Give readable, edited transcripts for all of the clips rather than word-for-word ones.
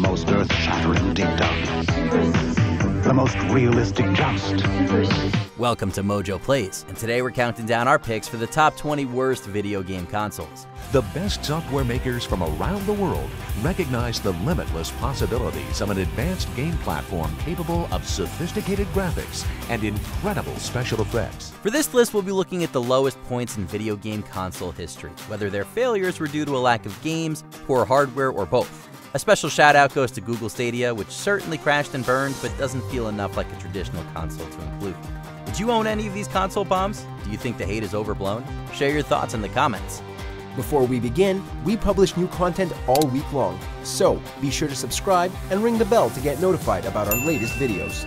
most earth-shattering dig-dug, the most realistic joust. Welcome to MojoPlays, and today we're counting down our picks for the top 20 worst video game consoles. The best software makers from around the world recognize the limitless possibilities of an advanced game platform capable of sophisticated graphics and incredible special effects. For this list, we'll be looking at the lowest points in video game console history, whether their failures were due to a lack of games, poor hardware, or both. A special shout-out goes to Google Stadia, which certainly crashed and burned, but doesn't feel enough like a traditional console to include. Did you own any of these console bombs? Do you think the hate is overblown? Share your thoughts in the comments. Before we begin, we publish new content all week long, so be sure to subscribe and ring the bell to get notified about our latest videos.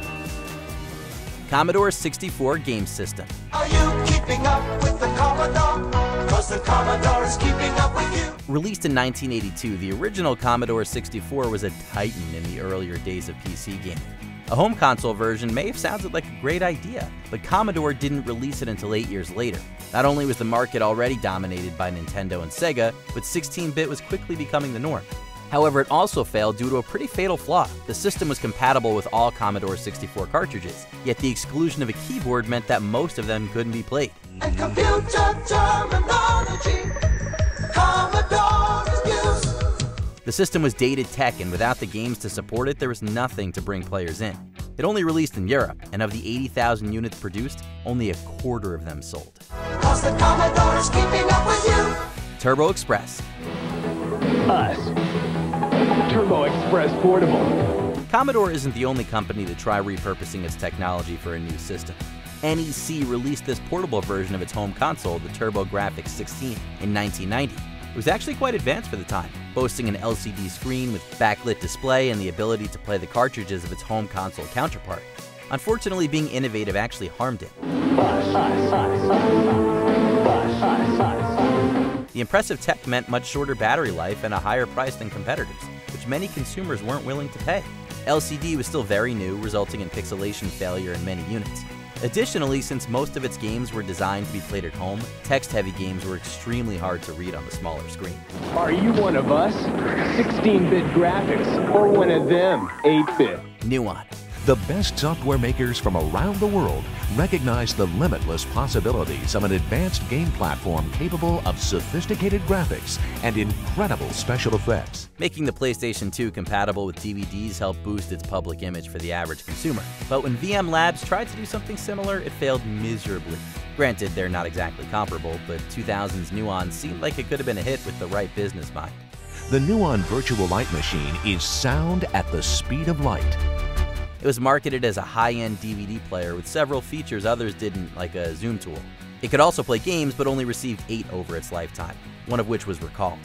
Commodore 64 game system. Are you keeping up with the Commodore? 'Cause the Commodore is keeping up with you. Released in 1982, the original Commodore 64 was a titan in the earlier days of PC gaming. A home console version may have sounded like a great idea, but Commodore didn't release it until 8 years later. Not only was the market already dominated by Nintendo and Sega, but 16-bit was quickly becoming the norm. However, it also failed due to a pretty fatal flaw. The system was compatible with all Commodore 64 cartridges, yet the exclusion of a keyboard meant that most of them couldn't be played. And computer terminology, Commodore is used. The system was dated tech, and without the games to support it, there was nothing to bring players in. It only released in Europe, and of the 80,000 units produced, only a quarter of them sold. 'Cause the Commodore is keeping up with you. Turbo Express. Us. Turbo Express Portable. Commodore isn't the only company to try repurposing its technology for a new system. NEC released this portable version of its home console, the TurboGrafx-16, in 1990. It was actually quite advanced for the time, boasting an LCD screen with backlit display and the ability to play the cartridges of its home console counterpart. Unfortunately, being innovative actually harmed it. The impressive tech meant much shorter battery life and a higher price than competitors, which many consumers weren't willing to pay. LCD was still very new, resulting in pixelation failure in many units. Additionally, since most of its games were designed to be played at home, text-heavy games were extremely hard to read on the smaller screen. Are you one of us? 16-bit graphics, or one of them, 8-bit? Nuon. The best software makers from around the world recognize the limitless possibilities of an advanced game platform capable of sophisticated graphics and incredible special effects. Making the PlayStation 2 compatible with DVDs helped boost its public image for the average consumer, but when VM Labs tried to do something similar, it failed miserably. Granted, they're not exactly comparable, but 2000's Nuon seemed like it could have been a hit with the right business mind. The Nuon Virtual Light Machine is sound at the speed of light. It was marketed as a high-end DVD player with several features others didn't, like a zoom tool. It could also play games, but only received 8 over its lifetime, one of which was recalled.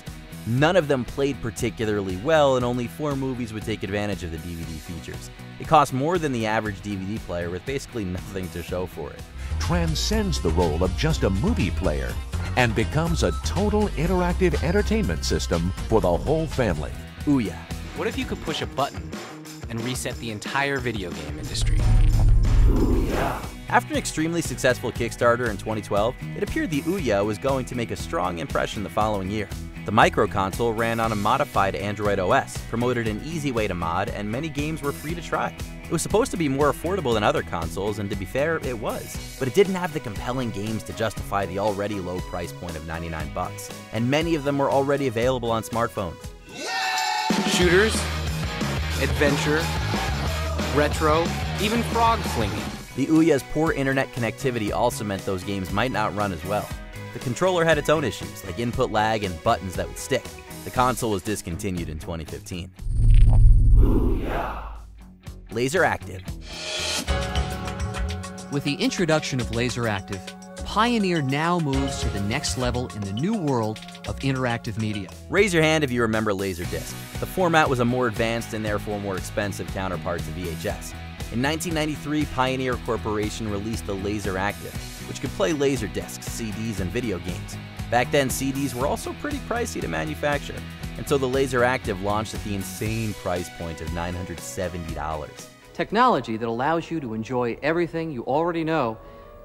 None of them played particularly well, and only 4 movies would take advantage of the DVD features. It cost more than the average DVD player with basically nothing to show for it. Transcends the role of just a movie player and becomes a total interactive entertainment system for the whole family. OUYA. What if you could push a button and reset the entire video game industry? OUYA. After an extremely successful Kickstarter in 2012, it appeared the OUYA was going to make a strong impression the following year. The micro console ran on a modified Android OS, promoted an easy way to mod, and many games were free to try. It was supposed to be more affordable than other consoles, and to be fair, it was. But it didn't have the compelling games to justify the already low price point of $99, and many of them were already available on smartphones. Yeah! Shooters, adventure, retro, even frog flinging. The OUYA's poor internet connectivity also meant those games might not run as well. The controller had its own issues, like input lag and buttons that would stick. The console was discontinued in 2015. OUYA. LaserActive. With the introduction of LaserActive, Pioneer now moves to the next level in the new world of interactive media. Raise your hand if you remember LaserDisc. The format was a more advanced and therefore more expensive counterpart to VHS. In 1993, Pioneer Corporation released the LaserActive, which could play LaserDiscs, CDs, and video games. Back then, CDs were also pretty pricey to manufacture, and so the LaserActive launched at the insane price point of $970. Technology that allows you to enjoy everything you already know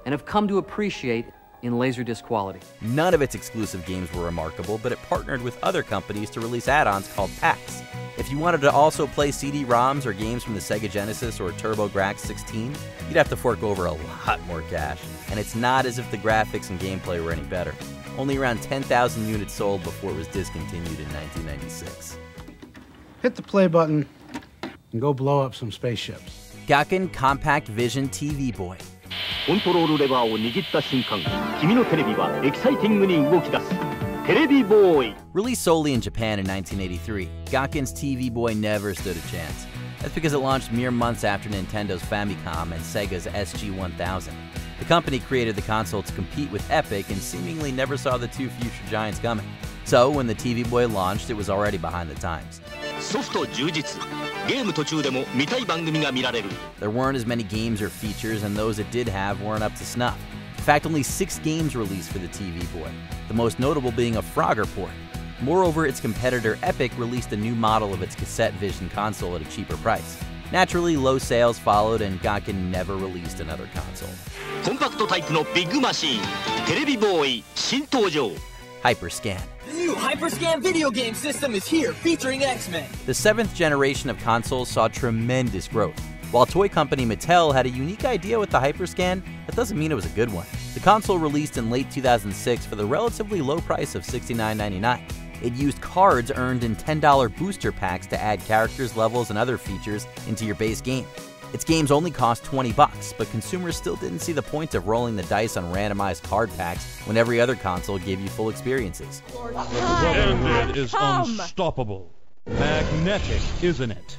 and have come to appreciate in LaserDisc quality. None of its exclusive games were remarkable, but it partnered with other companies to release add-ons called packs. If you wanted to also play CD-ROMs or games from the Sega Genesis or TurboGrafx-16, you'd have to fork over a lot more cash, and it's not as if the graphics and gameplay were any better. Only around 10,000 units sold before it was discontinued in 1996. Hit the play button and go blow up some spaceships. Gakken Compact Vision TV Boy. Released solely in Japan in 1983, Gakken's TV Boy never stood a chance. That's because it launched mere months after Nintendo's Famicom and Sega's SG-1000. The company created the console to compete with Epic and seemingly never saw the two future giants coming. So when the TV Boy launched, it was already behind the times. There weren't as many games or features, and those it did have weren't up to snuff. In fact, only 6 games released for the TV Boy, the most notable being a Frogger port. Moreover, its competitor Epic released a new model of its Cassette Vision console at a cheaper price. Naturally, low sales followed, and Gakken never released another console. HyperScan. The new HyperScan video game system is here, featuring X-Men. The 7th generation of consoles saw tremendous growth. While toy company Mattel had a unique idea with the HyperScan, that doesn't mean it was a good one. The console released in late 2006 for the relatively low price of $69.99. It used cards earned in $10 booster packs to add characters, levels, and other features into your base game. Its games only cost $20, but consumers still didn't see the point of rolling the dice on randomized card packs when every other console gave you full experiences. It is unstoppable. Magnetic, isn't it?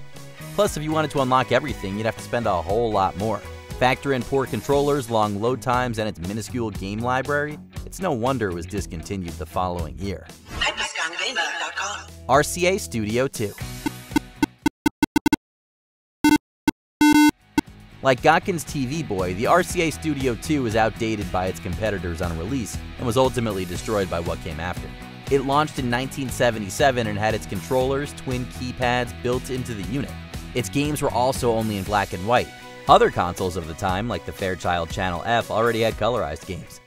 Plus, if you wanted to unlock everything, you'd have to spend a whole lot more. Factor in poor controllers, long load times, and its minuscule game library, it's no wonder it was discontinued the following year. RCA Studio 2. Like Gakken's TV Boy, the RCA Studio 2 was outdated by its competitors on release and was ultimately destroyed by what came after. It launched in 1977 and had its controllers, twin keypads built into the unit. Its games were also only in black and white. Other consoles of the time, like the Fairchild Channel F, already had colorized games.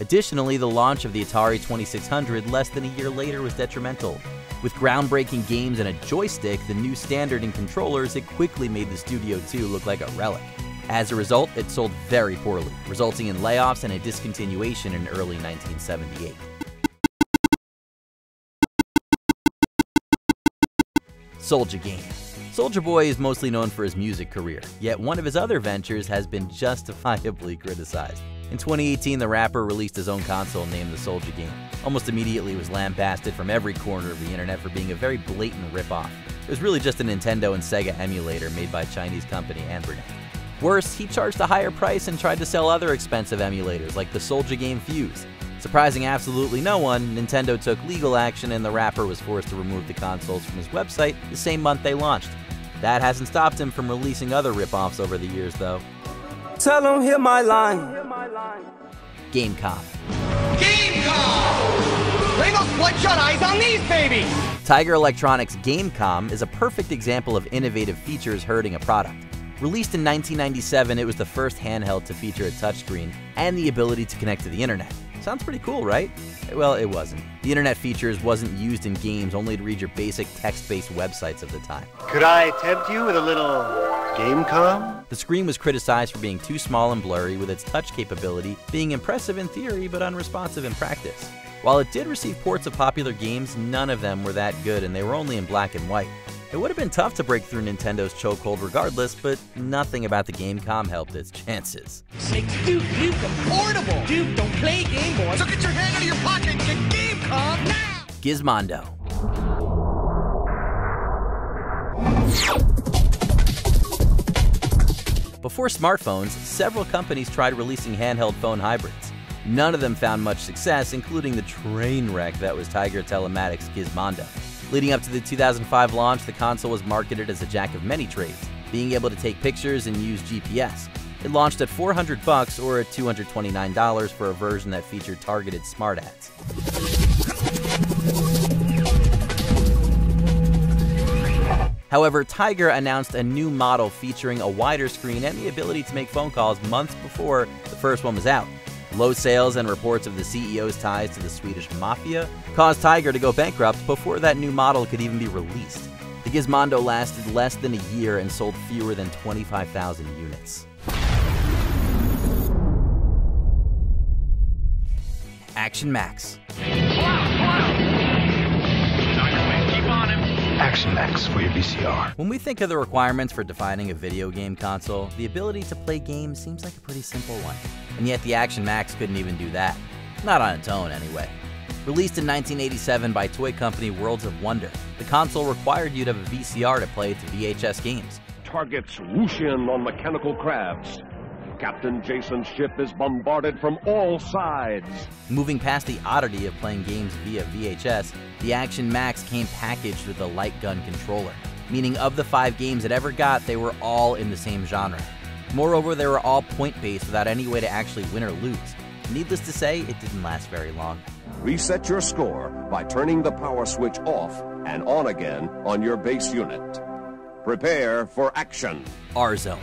Additionally, the launch of the Atari 2600 less than a year later was detrimental. With groundbreaking games and a joystick, the new standard in controllers, it quickly made the Studio 2 look like a relic. As a result, it sold very poorly, resulting in layoffs and a discontinuation in early 1978. Soulja Game. Soulja Boy is mostly known for his music career, yet one of his other ventures has been justifiably criticized. In 2018, the rapper released his own console named the Soulja Game. Almost immediately was lambasted from every corner of the internet for being a very blatant ripoff. It was really just a Nintendo and Sega emulator made by Chinese company Anbernet. Worse, he charged a higher price and tried to sell other expensive emulators like the Soulja Game Fuse. Surprising absolutely no one, Nintendo took legal action and the rapper was forced to remove the consoles from his website the same month they launched. That hasn't stopped him from releasing other ripoffs over the years, though. Tell him, hear my line. Game.com. Game.com! Bring those bloodshot eyes on these babies! Tiger Electronics' Game.com is a perfect example of innovative features hurting a product. Released in 1997, it was the first handheld to feature a touchscreen and the ability to connect to the internet. Sounds pretty cool, right? Well, it wasn't. The internet features wasn't used in games, only to read your basic text-based websites of the time. Could I tempt you with a little... Game.com? The screen was criticized for being too small and blurry, with its touch capability being impressive in theory but unresponsive in practice. While it did receive ports of popular games, none of them were that good and they were only in black and white. It would have been tough to break through Nintendo's chokehold regardless, but nothing about the Game.com helped its chances. Say, dude, you affordable! Dude, don't play Game Boy! So get your hand out of your pocket and get Game.com now! Gizmondo. Before smartphones, several companies tried releasing handheld phone hybrids. None of them found much success, including the train wreck that was Tiger Telematics' Gizmondo. Leading up to the 2005 launch, the console was marketed as a jack of many trades, being able to take pictures and use GPS. It launched at $400 or at $229 for a version that featured targeted smart ads. However, Tiger announced a new model featuring a wider screen and the ability to make phone calls months before the first one was out. Low sales and reports of the CEO's ties to the Swedish mafia caused Tiger to go bankrupt before that new model could even be released. The Gizmondo lasted less than a year and sold fewer than 25,000 units. Action Max. Action Max for your VCR. When we think of the requirements for defining a video game console, the ability to play games seems like a pretty simple one. And yet the Action Max couldn't even do that. Not on its own, anyway. Released in 1987 by toy company Worlds of Wonder, the console required you to have a VCR to play its VHS games. Targets whoosh in on mechanical crabs. Captain Jason's ship is bombarded from all sides. Moving past the oddity of playing games via VHS, the Action Max came packaged with a light gun controller, meaning of the 5 games it ever got, they were all in the same genre. Moreover, they were all point-based without any way to actually win or lose. Needless to say, it didn't last very long. Reset your score by turning the power switch off and on again on your base unit. Prepare for action. R-Zone.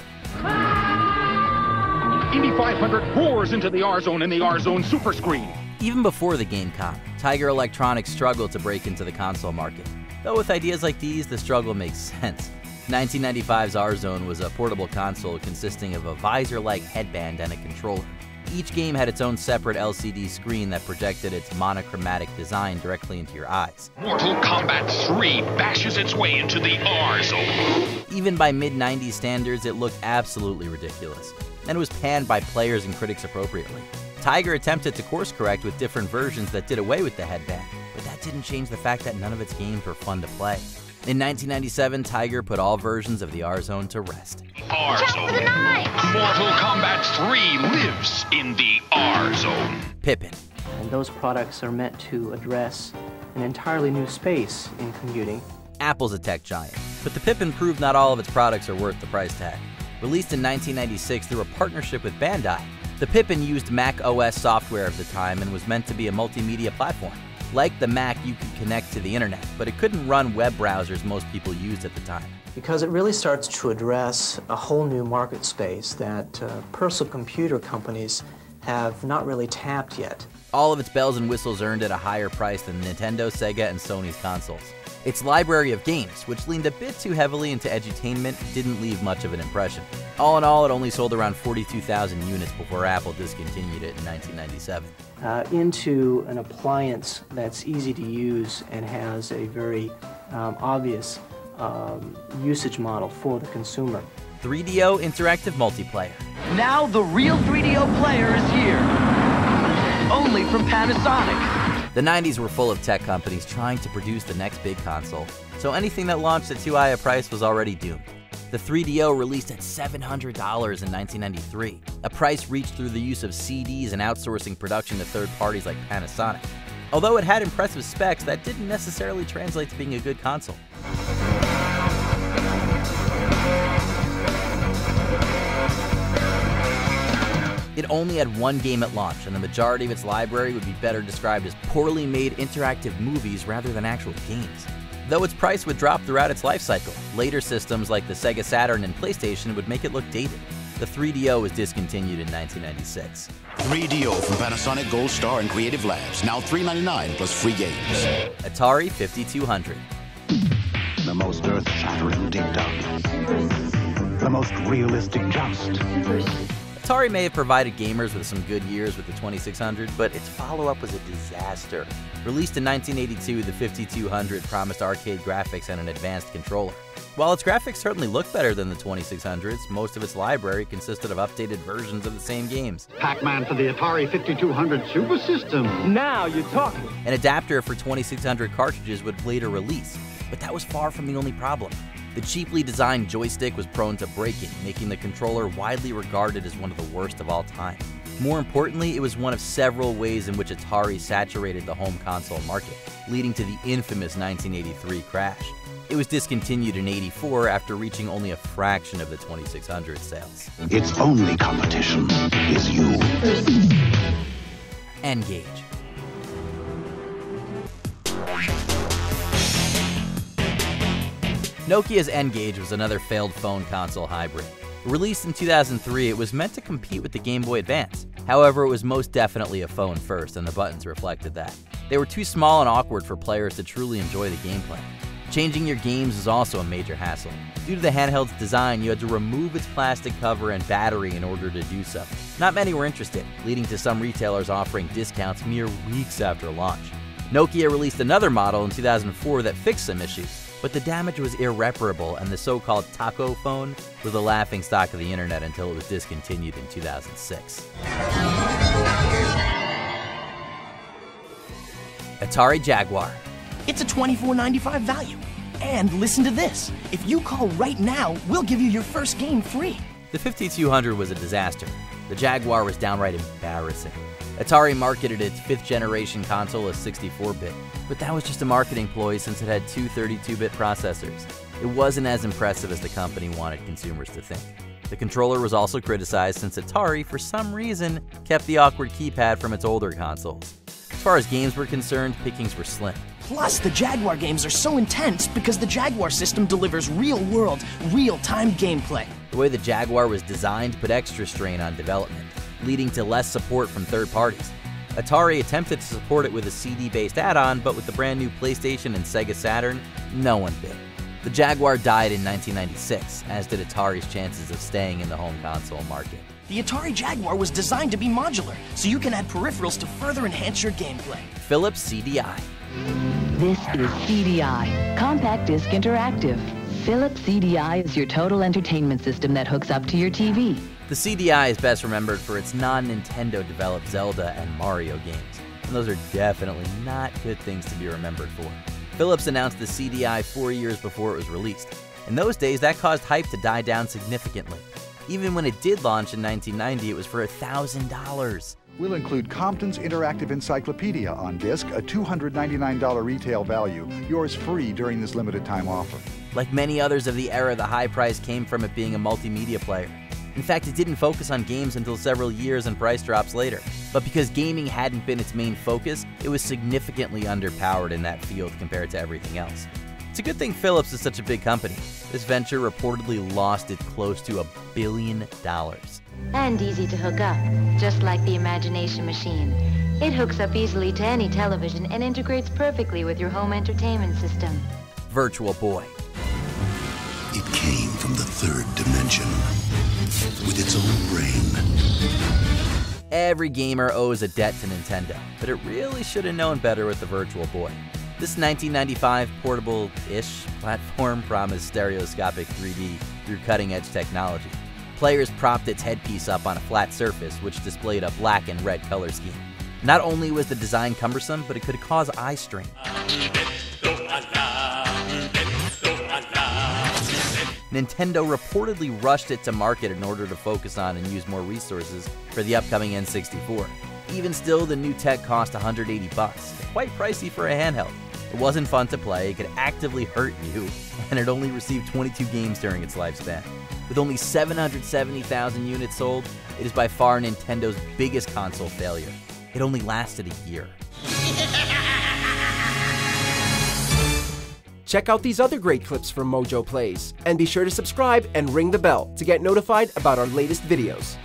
Indy 500 roars into the R-Zone in the R-Zone super screen. Even before the Game.com, Tiger Electronics struggled to break into the console market. Though with ideas like these, the struggle makes sense. 1995's R-Zone was a portable console consisting of a visor-like headband and a controller. Each game had its own separate LCD screen that projected its monochromatic design directly into your eyes. Mortal Kombat 3 bashes its way into the R-Zone. Even by mid-90s standards, it looked absolutely ridiculous, and was panned by players and critics appropriately. Tiger attempted to course correct with different versions that did away with the headband, but that didn't change the fact that none of its games were fun to play. In 1997, Tiger put all versions of the R-Zone to rest. R-Zone. Mortal Kombat 3 lives in the R-Zone. Pippin. And those products are meant to address an entirely new space in computing. Apple's a tech giant, but the Pippin proved not all of its products are worth the price tag. Released in 1996 through a partnership with Bandai, the Pippin used Mac OS software of the time and was meant to be a multimedia platform. Like the Mac, you could connect to the internet, but it couldn't run web browsers most people used at the time. Because it really starts to address a whole new market space that personal computer companies have not really tapped yet. All of its bells and whistles earned it a higher price than Nintendo, Sega, and Sony's consoles. Its library of games, which leaned a bit too heavily into edutainment, didn't leave much of an impression. All in all, it only sold around 42,000 units before Apple discontinued it in 1997. Into an appliance that's easy to use and has a very obvious usage model for the consumer. 3DO Interactive Multiplayer. Now the real 3DO player is here, only from Panasonic. The 90s were full of tech companies trying to produce the next big console, so anything that launched at too high a price was already doomed. The 3DO released at $700 in 1993, a price reached through the use of CDs and outsourcing production to third parties like Panasonic. Although it had impressive specs, that didn't necessarily translate to being a good console. It only had one game at launch, and the majority of its library would be better described as poorly made interactive movies rather than actual games. Though its price would drop throughout its life cycle, later systems like the Sega Saturn and PlayStation would make it look dated. The 3DO was discontinued in 1996. 3DO from Panasonic, Gold Star, and Creative Labs, now $3.99 plus free games. Atari 5200. The most earth-shattering ding-dong. The most realistic joust. Atari may have provided gamers with some good years with the 2600, but its follow-up was a disaster. Released in 1982, the 5200 promised arcade graphics and an advanced controller. While its graphics certainly looked better than the 2600's, most of its library consisted of updated versions of the same games. Pac-Man for the Atari 5200 Super System. Now you're talking. An adapter for 2600 cartridges would later release, but that was far from the only problem. The cheaply designed joystick was prone to breaking, making the controller widely regarded as one of the worst of all time. More importantly, it was one of several ways in which Atari saturated the home console market, leading to the infamous 1983 crash. It was discontinued in '84 after reaching only a fraction of the 2600 sales. Its only competition is you. N-Gage. Nokia's N-Gage was another failed phone console hybrid. Released in 2003, it was meant to compete with the Game Boy Advance. However, it was most definitely a phone first, and the buttons reflected that. They were too small and awkward for players to truly enjoy the gameplay. Changing your games is also a major hassle. Due to the handheld's design, you had to remove its plastic cover and battery in order to do so. Not many were interested, leading to some retailers offering discounts mere weeks after launch. Nokia released another model in 2004 that fixed some issues, but the damage was irreparable, and the so-called taco phone was the laughingstock of the internet until it was discontinued in 2006. Atari Jaguar. It's a $24.95 value. And listen to this, if you call right now, we'll give you your first game free. The 5200 was a disaster. The Jaguar was downright embarrassing. Atari marketed its 5th generation console as 64-bit, but that was just a marketing ploy since it had two 32-bit processors. It wasn't as impressive as the company wanted consumers to think. The controller was also criticized since Atari, for some reason, kept the awkward keypad from its older consoles. As far as games were concerned, pickings were slim. Plus, the Jaguar games are so intense because the Jaguar system delivers real-world, real-time gameplay. The way the Jaguar was designed put extra strain on development, leading to less support from third parties. Atari attempted to support it with a CD-based add-on, but with the brand new PlayStation and Sega Saturn, no one bit. The Jaguar died in 1996, as did Atari's chances of staying in the home console market. The Atari Jaguar was designed to be modular, so you can add peripherals to further enhance your gameplay. Philips CDI. This is CDI, Compact Disc Interactive. Philips CDI is your total entertainment system that hooks up to your TV. The CDI is best remembered for its non-Nintendo developed Zelda and Mario games, and those are definitely not good things to be remembered for. Philips announced the CDI 4 years before it was released. In those days, that caused hype to die down significantly. Even when it did launch in 1990, it was for $1,000. We'll include Compton's Interactive Encyclopedia on disc, a $299 retail value, yours free during this limited time offer. Like many others of the era, the high price came from it being a multimedia player. In fact, it didn't focus on games until several years and price drops later. But because gaming hadn't been its main focus, it was significantly underpowered in that field compared to everything else. It's a good thing Philips is such a big company. This venture reportedly lost it close to $1 billion. And easy to hook up, just like the Imagination Machine. It hooks up easily to any television and integrates perfectly with your home entertainment system. Virtual Boy. It came from the third dimension, with its own brain. Every gamer owes a debt to Nintendo, but it really should have known better with the Virtual Boy. This 1995 portable-ish platform promised stereoscopic 3D through cutting-edge technology. Players propped its headpiece up on a flat surface, which displayed a black and red color scheme. Not only was the design cumbersome, but it could cause eye strain. Nintendo reportedly rushed it to market in order to focus on and use more resources for the upcoming N64. Even still, the new tech cost $180, quite pricey for a handheld. It wasn't fun to play, it could actively hurt you, and it only received 22 games during its lifespan. With only 770,000 units sold, it is by far Nintendo's biggest console failure. It only lasted a year. Check out these other great clips from MojoPlays, and be sure to subscribe and ring the bell to get notified about our latest videos.